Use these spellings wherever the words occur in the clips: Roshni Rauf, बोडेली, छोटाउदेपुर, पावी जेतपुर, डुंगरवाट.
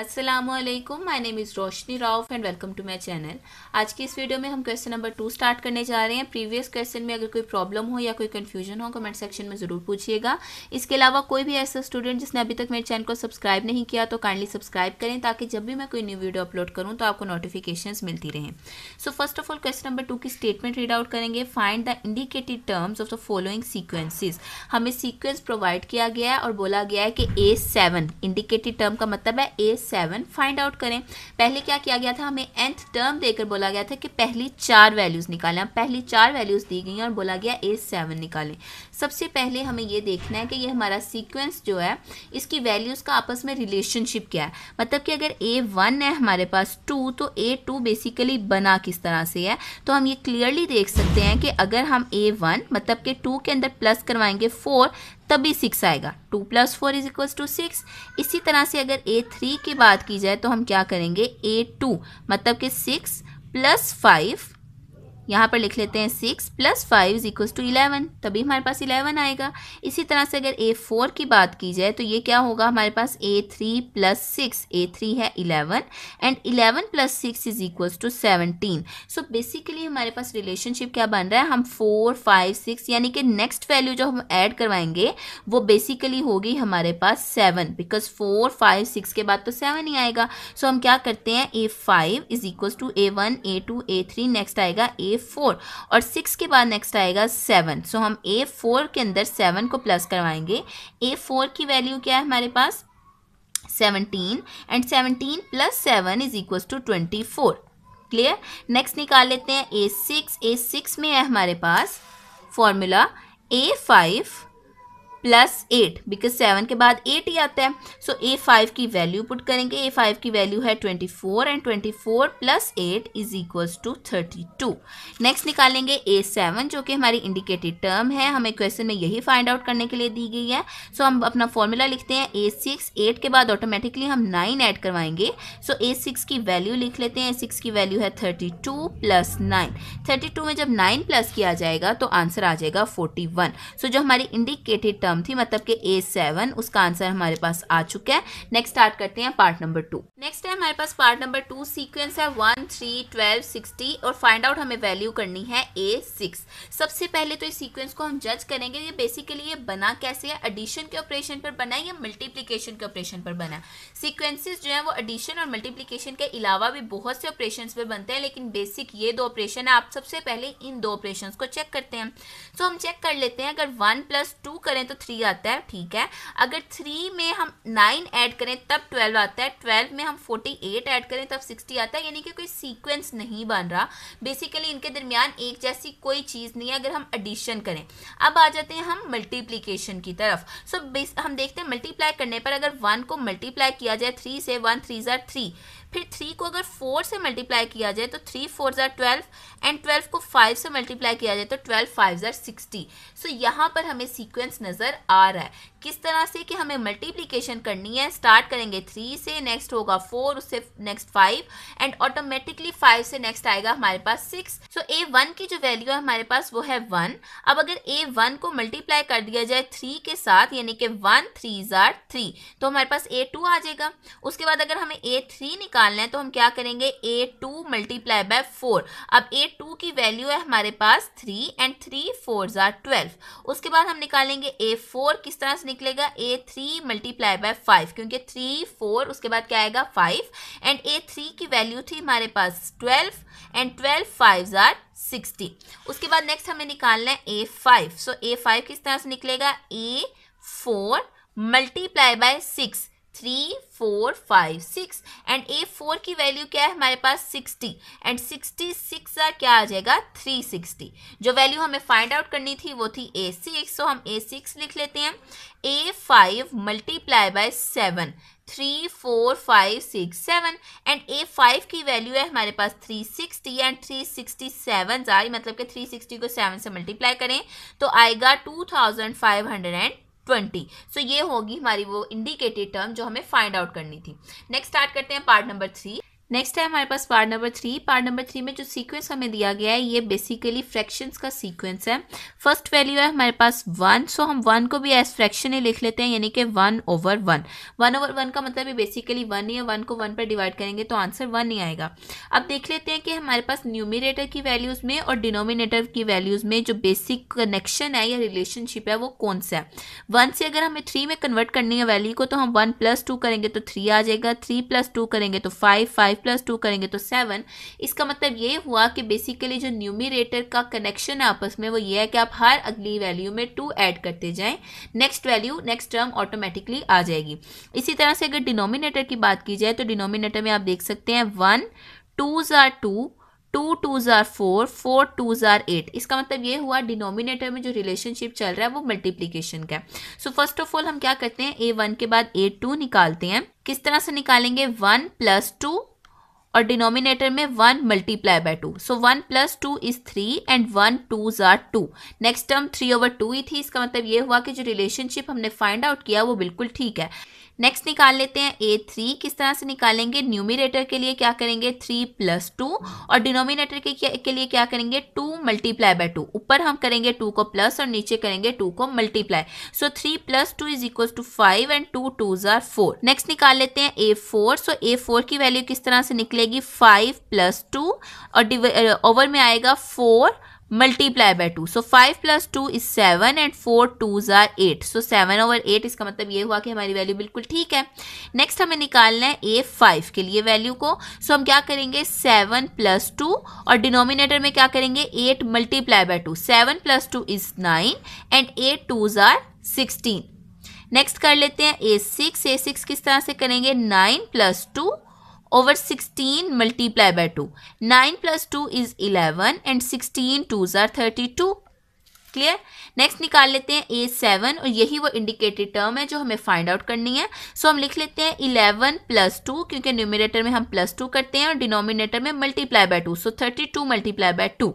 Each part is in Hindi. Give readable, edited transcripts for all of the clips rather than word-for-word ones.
Assalamualaikum, my name is Roshni Rauf and welcome to my channel। आज की इस वीडियो में हम क्वेश्चन नंबर 2 स्टार्ट करने जा रहे हैं। प्रीवियस क्वेश्चन में अगर कोई प्रॉब्लम हो या कोई कंफ्यूजन हो कमेंट सेक्शन में ज़रूर पूछिएगा। इसके अलावा कोई भी ऐसा स्टूडेंट जिसने अभी तक मेरे चैनल को सब्सक्राइब नहीं किया तो काइंडली सब्सक्राइब करें ताकि जब भी मैं कोई न्यू वीडियो अपलोड करूँ तो आपको नोटिफिकेशन मिलती रहें। So first of all question number 2 की स्टेटमेंट रीड आउट करेंगे। Find the indicated terms of the following sequences. हमें सीक्वेंस प्रोवाइड किया गया है और बोला गया है कि A7 इंडिकेटेड टर्म का मतलब है A7 फाइंड आउट करें। पहले क्या किया गया था, हमें nth टर्म देकर बोला गया था कि पहली 4 वैल्यूज निकालें। अब पहली 4 वैल्यूज दी गई हैं और बोला गया A7 निकालें। सबसे पहले हमें ये देखना है कि ये हमारा सीक्वेंस जो है इसकी वैल्यूज का आपस में रिलेशनशिप क्या है। मतलब कि अगर A1 है हमारे पास 2 तो A2 बेसिकली बना किस तरह से है। तो हम ये क्लियरली देख सकते हैं कि अगर हम A1 मतलब कि 2 के अंदर प्लस करवाएंगे 4 तभी 6 आएगा। 2 + 4 = 6। इसी तरह से अगर A3 की बात की जाए तो हम क्या करेंगे, A2 मतलब कि 6 + 5, यहाँ पर लिख लेते हैं 6 + 5 = 11, तभी हमारे पास 11 आएगा। इसी तरह से अगर A4 की बात की जाए तो ये क्या होगा हमारे पास, A3 + 6, A3 है 11 एंड 11 + 6 = 17। सो बेसिकली हमारे पास रिलेशनशिप क्या बन रहा है, हम 4, 5, 6 यानी कि नेक्स्ट वैल्यू जो हम ऐड करवाएंगे वो बेसिकली होगी हमारे पास 7 बिकॉज 4, 5, 6 के बाद तो 7 ही आएगा। सो हम क्या करते हैं, A5 = A1, A2, A3 next आएगा A4 और 6 के बाद नेक्स्ट आएगा 7। सो हम A4 के अंदर 7 को प्लस करवाएंगे। A4 की वैल्यू क्या है हमारे पास 17 एंड 17 + 7 = 24। क्लियर। नेक्स्ट निकाल लेते हैं A6। A6 में है हमारे पास फॉर्मूला A5 + 8 बिकॉज 7 के बाद 8 ही आता है। सो A5 की वैल्यू पुट करेंगे। A5 की वैल्यू है 24 एंड 24 + 8 = 32। नेक्स्ट निकालेंगे A7 जो कि हमारी इंडिकेटेड टर्म है, हमें क्वेश्चन में यही फाइंड आउट करने के लिए दी गई है। सो हम अपना फॉर्मूला लिखते हैं। A6 8 के बाद ऑटोमेटिकली हम 9 ऐड करवाएंगे। सो A6 की वैल्यू लिख लेते हैं। A6 की वैल्यू है 32 + 9। 32 में जब 9 प्लस किया जाएगा तो आंसर आ जाएगा 41। सो जो हमारी इंडिकेटेड टर्म थी मतलब कि A7 उसका आंसर हमारे पास आ चुका है। नेक्स्ट स्टार्ट करते हैं पार्ट नंबर 2। नेक्स्ट है हमारे पास पार्ट नंबर 2 सीक्वेंस है 1, 3, 12, 60 और फाइंड आउट हमें वैल्यू करनी है A6। सबसे पहले तो इस सीक्वेंस को हम जज करेंगे। ये बेसिकली ये बना कैसे है, एडिशन के ऑपरेशन पर बना है या मल्टीप्लीकेशन के ऑपरेशन पर बना है। सीक्वेंसेस जो है वो एडिशन और मल्टीप्लीकेशन के अलावा भी बहुत से ऑपरेशन पर बनते हैं लेकिन बेसिक ये 2 ऑपरेशन है। आप सबसे पहले इन 2 ऑपरेशन को चेक करते हैं। सो हम चेक कर लेते हैं। अगर 1 + 2 करें तो 3 आता है, ठीक है। अगर 3 में हम 9 ऐड करें तब 12 आता है। 12 में हम 48 ऐड करें तब 60 आता है। यानी कि कोई सीक्वेंस नहीं बन रहा, बेसिकली इनके दरमियान एक जैसी कोई चीज़ नहीं है अगर हम एडिशन करें। अब आ जाते हैं हम मल्टीप्लीकेशन की तरफ। सो हम देखते हैं मल्टीप्लाई करने पर अगर 1 को मल्टीप्लाई किया जाए 3 से, 1 × 3 = 3, फिर 3 को अगर 4 से मल्टीप्लाई किया जाए तो 3 × 4 = 12 एंड 12 को 5 से मल्टीप्लाई किया जाए तो 12 × 5 = 60। सो यहाँ पर हमें सीक्वेंस नज़र आ रहा है किस तरह से कि हमें मल्टीप्लिकेशन करनी है। स्टार्ट करेंगे 3 से, नेक्स्ट होगा 4, उससे नेक्स्ट 5 एंड ऑटोमेटिकली 5 से नेक्स्ट आएगा हमारे पास 6। सो A1 की जो वैल्यू है हमारे पास वो है 1। अब अगर A1 को मल्टीप्लाई कर दिया जाए 3 के साथ यानी कि 1, 3 = 3 तो हमारे पास A2 आ जाएगा। उसके बाद अगर हमें A3 निकाल है तो हम क्या करेंगे, A2 × 4। अब A2 की वैल्यू है हमारे पास 3 एंड 3 × 4 = 12। उसके बाद हम निकालेंगे A4 किस तरह से निकलेगा, A3 × 5 क्योंकि 3, 4 उसके बाद क्या आएगा 5 एंड A3 की वैल्यू थी हमारे पास 12 एंड 12 × 5 = 60। उसके बाद नेक्स्ट हमें निकालना है A5। सो A5 किस तरह से निकलेगा, A4 × 6 3, 4, 5, 6 एंड A4 की वैल्यू क्या है हमारे पास 60 एंड 60 × 6 क्या आ जाएगा 360। जो वैल्यू हमें फाइंड आउट करनी थी वो थी A6। तो हम A6 लिख लेते हैं। A5 × 7 3, 4, 5, 6, 7 एंड A5 की वैल्यू है हमारे पास 360 एंड 367 मतलब कि 360 को 7 से मल्टीप्लाई करें तो आएगा 2520। सो ये होगी हमारी वो इंडिकेटेड टर्म जो हमें फाइंड आउट करनी थी। नेक्स्ट स्टार्ट करते हैं पार्ट नंबर 3। नेक्स्ट है हमारे पास part number three. Part number three में जो सीक्वेंस हमें दिया गया है ये बेसिकली फ्रैक्शंस का सीक्वेंस है। फर्स्ट वैल्यू है हमारे पास वन, सो हम वन को भी एज फ्रैक्शन ही लिख लेते हैं, यानी कि 1/1। 1/1 का मतलब है बेसिकली 1 ही है, 1 को 1 पर डिवाइड करेंगे तो आंसर 1 ही आएगा। अब देख लेते हैं कि हमारे पास न्यूमिरेटर की वैल्यूज़ में और डिनोमिनेटर की वैल्यूज़ में जो बेसिक कनेक्शन है या रिलेशनशिप है वो कौन सा है। 1 से अगर हमें 3 में कन्वर्ट करनी है वैल्यू को, तो हम 1 + 2 करेंगे तो 3 आ जाएगा, 3 + 2 करेंगे तो 5, 5 + 2 करेंगे तो 7। इसका मतलब ये हुआ कि बेसिकली जो न्यूमिरेटर का कनेक्शन है आपस में वो ये है कि आप हर अगली वैल्यू में 2 ऐड करते जाएं, next value next term automatically आ जाएगी। इसी तरह से अगर डिनोमिनेटर की बात की जाए तो डिनोमिनेटर में आप देख सकते हैं 1, 2s are 2, 2 2s are 4, 4 2s are 8। इसका मतलब ये हुआ डिनोमिनेटर में जो रिलेशनशिप चल रहा है वो मल्टीप्लीकेशन का है। सो फर्स्ट ऑफ ऑल हम क्या करते हैं, A1 के बाद A2 निकालते हैं। किस तरह से निकालेंगे, 1 + 2 और डिनोमिनेटर में 1 × 2। So 1 + 2 is 3 and 1 2s are 2। Next term 3/2 ही थी, इसका मतलब ये हुआ कि जो रिलेशनशिप हमने फाइंड आउट किया वो बिल्कुल ठीक है। नेक्स्ट निकाल लेते हैं A3। किस तरह से निकालेंगे, न्यूमिरेटर के लिए क्या करेंगे 3 + 2 और डिनोमिनेटर के लिए क्या करेंगे 2 × 2। ऊपर हम करेंगे 2 को प्लस और नीचे करेंगे 2 को multiply. So 3 + 2 is equals to 5 and 2 2s are 4। Next निकाल लेते हैं A4। सो A4 की वैल्यू किस तरह से निकलेगी, 5 + 2 और ओवर में आएगा 4 × 2। So 5 + 2 is 7 and 4 2s are 8। So 7/8। इसका मतलब ये हुआ कि हमारी वैल्यू बिल्कुल ठीक है। नेक्स्ट हमें निकालना है A5 के लिए वैल्यू को। सो हम क्या करेंगे 7 + 2 और डिनोमिनेटर में क्या करेंगे 8 × 2। 7 + 2 is 9 and 8 2s are 16। Next कर लेते हैं A6। A6 किस तरह से करेंगे, 9 + 2 over 16 × 2। 9 + 2 is 11 and 16 2s are 32। Clear. Next निकाल लेते हैं A7 और यही वो इंडिकेटेड टर्म है जो हमें फाइंड आउट करनी है। सो हम लिख लेते हैं 11 + 2, क्योंकि न्यूमिनेटर में हम +2 करते हैं और डिनोमिनेटर में multiply by 2। So 32 × 2।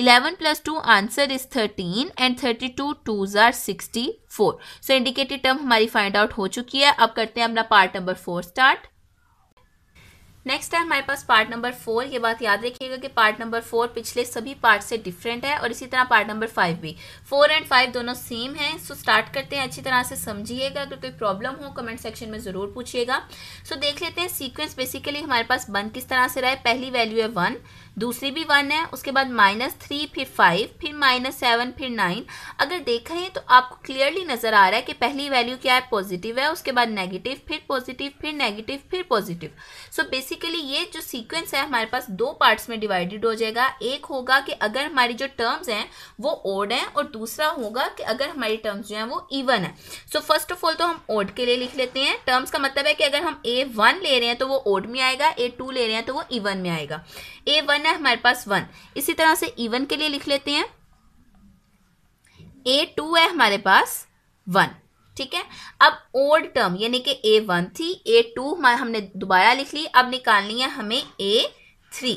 11 + 2 answer is 13 and 32 2s are 64। So indicated term हमारी फाइंड आउट हो चुकी है। अब करते हैं अपना पार्ट नंबर 4 स्टार्ट। नेक्स्ट है हमारे पास पार्ट नंबर 4। ये बात याद रखिएगा कि पार्ट नंबर 4 पिछले सभी पार्ट से डिफरेंट है और इसी तरह पार्ट नंबर 5 भी। 4 और 5 दोनों सेम हैं। सो स्टार्ट करते हैं, अच्छी तरह से समझिएगा। अगर कोई प्रॉब्लम हो कमेंट सेक्शन में ज़रूर पूछिएगा। सो देख लेते हैं सीक्वेंस बेसिकली हमारे पास बन किस तरह से रहा है। पहली वैल्यू है 1, दूसरी भी 1 है, उसके बाद -3, फिर 5, फिर -7, फिर 9। अगर देखा है तो आपको क्लियरली नज़र आ रहा है कि पहली वैल्यू क्या है, पॉजिटिव है, उसके बाद नेगेटिव, फिर पॉजिटिव, फिर नेगेटिव, फिर पॉजिटिव। सो बेसिकली ये जो सीक्वेंस है हमारे पास 2 पार्ट्स में डिवाइडेड हो जाएगा। एक होगा कि अगर हमारी जो टर्म्स हैं वो ओड हैं और दूसरा होगा कि अगर हमारी टर्म्स जो हैं वो इवन है। सो फर्स्ट ऑफ ऑल तो हम ओड के लिए लिख लेते हैं। टर्म्स का मतलब है कि अगर हम A1 ले रहे हैं तो वो ओड में आएगा, A2 ले रहे हैं तो वो इवन में आएगा। A1 है हमारे पास 1, इसी तरह से इवन के लिए लिख लेते हैं। A2 है हमारे पास 1, ठीक है। अब ओड टर्म यानी कि A1 थी, A2 हमने दोबारा लिख ली। अब निकालनी है हमें A3।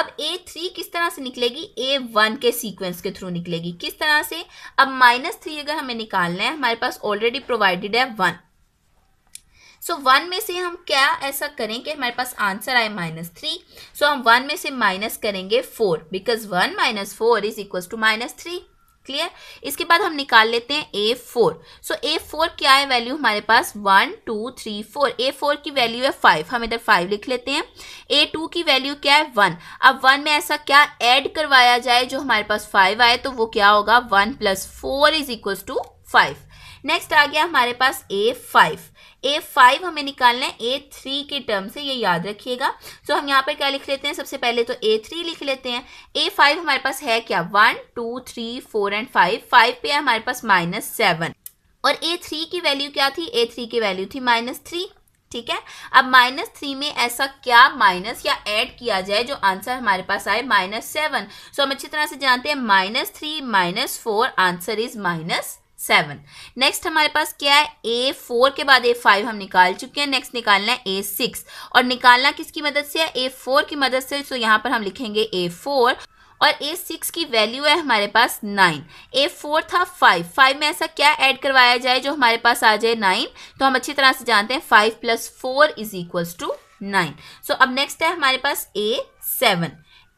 अब A3 किस तरह से निकलेगी, A1 के सीक्वेंस के थ्रू निकलेगी। किस तरह से, अब -3 अगर हमें निकालना है, हमारे पास ऑलरेडी प्रोवाइडेड है 1। सो 1 में से हम क्या ऐसा करें कि हमारे पास आंसर आए -3। सो हम 1 में से माइनस करेंगे 4, because 1 - 4 is equals to -3। Clear. इसके बाद हम निकाल लेते हैं A4। सो A4 क्या है वैल्यू हमारे पास, 1 2 3 4। A4 की वैल्यू है 5, हम इधर 5 लिख लेते हैं। A2 की वैल्यू क्या है 1। अब 1 में ऐसा क्या ऐड करवाया जाए जो हमारे पास 5 आए, तो वो क्या होगा 1 + 4 is equals to 5। नेक्स्ट आ गया हमारे पास A5। A5 हमें निकालना है A3 के टर्म से, ये याद रखिएगा। सो हम यहाँ पर क्या लिख लेते हैं, सबसे पहले तो A3 लिख लेते हैं। A5 हमारे पास है क्या, 1 2 3 4 एंड 5। 5 पे है हमारे पास -7 और A3 की वैल्यू क्या थी, A3 की वैल्यू थी -3, ठीक है। अब -3 में ऐसा क्या माइनस या ऐड किया जाए जो आंसर हमारे पास आए -7। सो हम अच्छी तरह से जानते हैं -3 - 4 आंसर इज -7। नेक्स्ट हमारे पास क्या है, A4 के बाद A5 हम निकाल चुके हैं। नेक्स्ट निकालना है A6 और निकालना किसकी मदद से है, A4 की मदद से। तो यहाँ पर हम लिखेंगे A4 और A6 की वैल्यू है हमारे पास 9। A4 था 5, 5 में ऐसा क्या ऐड करवाया जाए जो हमारे पास आ जाए 9, तो हम अच्छी तरह से जानते हैं 5 + 4 is equals to 9. सो अब नेक्स्ट है हमारे पास A7.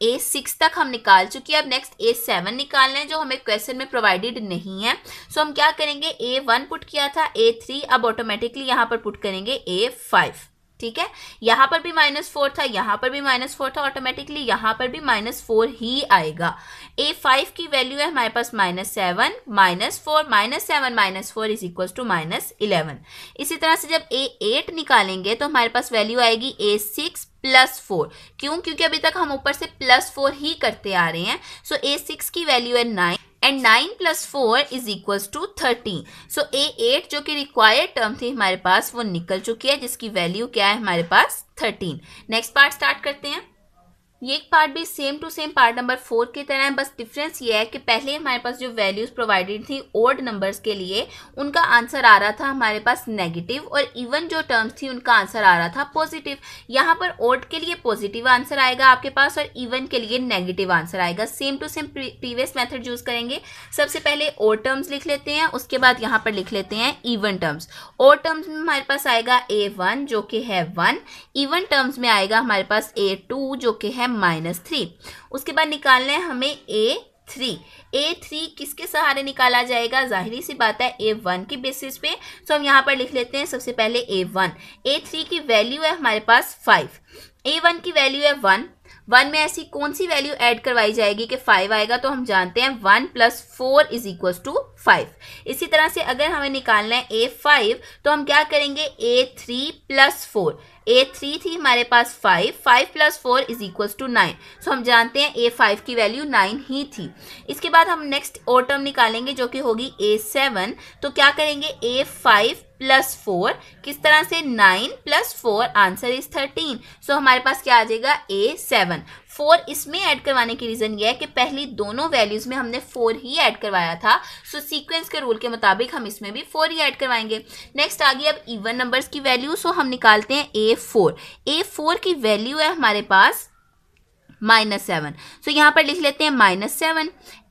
A6 तक हम निकाल चुके हैं, अब नेक्स्ट A7 निकालना है जो हमें क्वेश्चन में प्रोवाइडेड नहीं है. सो हम क्या करेंगे, A1 पुट किया था A3, अब ऑटोमेटिकली यहाँ पर पुट करेंगे A5. ठीक है, यहाँ पर भी -4 था, यहाँ पर भी -4 था, ऑटोमेटिकली यहाँ पर भी -4 ही आएगा. A5 की वैल्यू है हमारे पास -7, -4, -7, -4 इज इक्वल टू -11. इसी तरह से जब A8 निकालेंगे तो हमारे पास वैल्यू आएगी A6 +4. क्यों? क्योंकि अभी तक हम ऊपर से +4 ही करते आ रहे हैं. सो A6 की वैल्यू है 9 and 9 + 4 is equal to 13. So A8 जो कि रिक्वायर्ड टर्म थी हमारे पास वो निकल चुकी है, जिसकी वैल्यू क्या है हमारे पास 13. नेक्स्ट पार्ट स्टार्ट करते हैं. ये पार्ट भी same to same part number 4 की तरह है, बस डिफरेंस ये है कि पहले हमारे पास जो वैल्यूज प्रोवाइडेड थी ओड नंबर्स के लिए उनका आंसर आ रहा था हमारे पास नेगेटिव, और इवन जो टर्म्स थी उनका आंसर आ रहा था पॉजिटिव. यहाँ पर ओड के लिए पॉजिटिव आंसर आएगा आपके पास और इवन के लिए नेगेटिव आंसर आएगा. Same to same previous method use करेंगे. सबसे पहले ओड टर्म्स लिख लेते हैं, उसके बाद यहाँ पर लिख लेते हैं इवन टर्म्स. ओड टर्म्स में हमारे पास आएगा A1 जो कि है 1, इवन टर्म्स में आएगा हमारे पास A2 जो कि है -3. उसके बाद निकालना है हमें A3 किसके सहारे निकाला जाएगा, जाहिर सी बात है A1 की बेसिस पे. सो हम यहाँ पर लिख लेते हैं सबसे पहले A1. A3 की वैल्यू है हमारे पास 5, A1 की वैल्यू है 1 में ऐसी कौन सी वैल्यू ऐड करवाई जाएगी कि 5 आएगा, तो हम जानते हैं 1 + 4 इज इक्वल टू 5. इसी तरह से अगर हमें निकालना है A5 तो हम क्या करेंगे, A3 + 4. A3 थी हमारे पास 5, 5 + 4 इज इक्वल टू 9. सो हम जानते हैं A5 की वैल्यू 9 ही थी. इसके बाद हम नेक्स्ट और टर्म निकालेंगे जो कि होगी A7. तो क्या करेंगे, A5 + 4 किस तरह से 9 + 4 आंसर इज 13. सो हमारे पास क्या आ जाएगा A7. 4 इसमें ऐड करवाने की रीज़न यह है कि पहली दोनों वैल्यूज़ में हमने 4 ही ऐड करवाया था. सो सीक्वेंस के रूल के मुताबिक हम इसमें भी 4 ही ऐड करवाएंगे. नेक्स्ट आ गई अब इवन नंबर्स की वैल्यू. सो हम निकालते हैं A4. A4 की वैल्यू है हमारे पास -7. सो यहाँ पर लिख लेते हैं -7.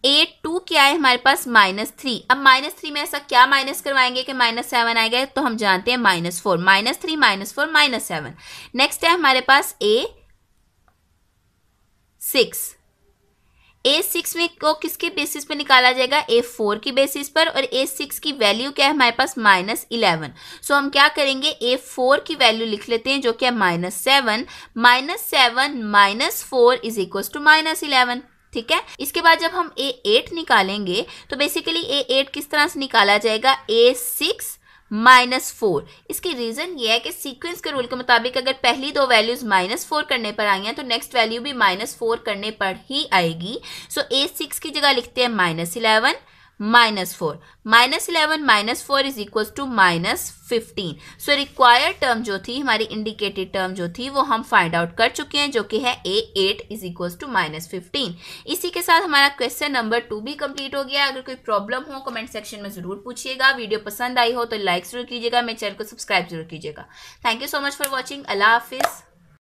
A2 क्या है हमारे पास -3. अब -3 में ऐसा क्या माइनस करवाएंगे कि -7 आएगा, तो हम जानते हैं -4. -3, -4, -7. नेक्स्ट है हमारे पास A6. A6 में को किसके बेसिस पर निकाला जाएगा, A4 की बेसिस पर, और A6 की वैल्यू क्या है हमारे पास -11. सो हम क्या करेंगे, A4 की वैल्यू लिख लेते हैं जो क्या है -7. -7 -4 इज इक्वल टू -11. ठीक है. इसके बाद जब हम A8 निकालेंगे तो बेसिकली A8 किस तरह से निकाला जाएगा, A6 -4. इसकी रीज़न ये है कि सीक्वेंस के रूल के मुताबिक अगर पहली दो वैल्यूज़ -4 करने पर आई हैं तो नेक्स्ट वैल्यू भी -4 करने पर ही आएगी. सो A6 की जगह लिखते हैं -11 -4. -11 -4 is equal to -15. So required term जो थी हमारी, इंडिकेटेड टर्म जो थी वो हम फाइंड आउट कर चुके हैं जो कि है A8 इज इक्वल टू -15. इसी के साथ हमारा क्वेश्चन नंबर 2 भी कंप्लीट हो गया. अगर कोई प्रॉब्लम हो कमेंट सेक्शन में ज़रूर पूछिएगा. वीडियो पसंद आई हो तो लाइक ज़रूर कीजिएगा, मेरे चैनल को सब्सक्राइब जरूर कीजिएगा. Thank you so much for watching. अल्लाह हाफिज़.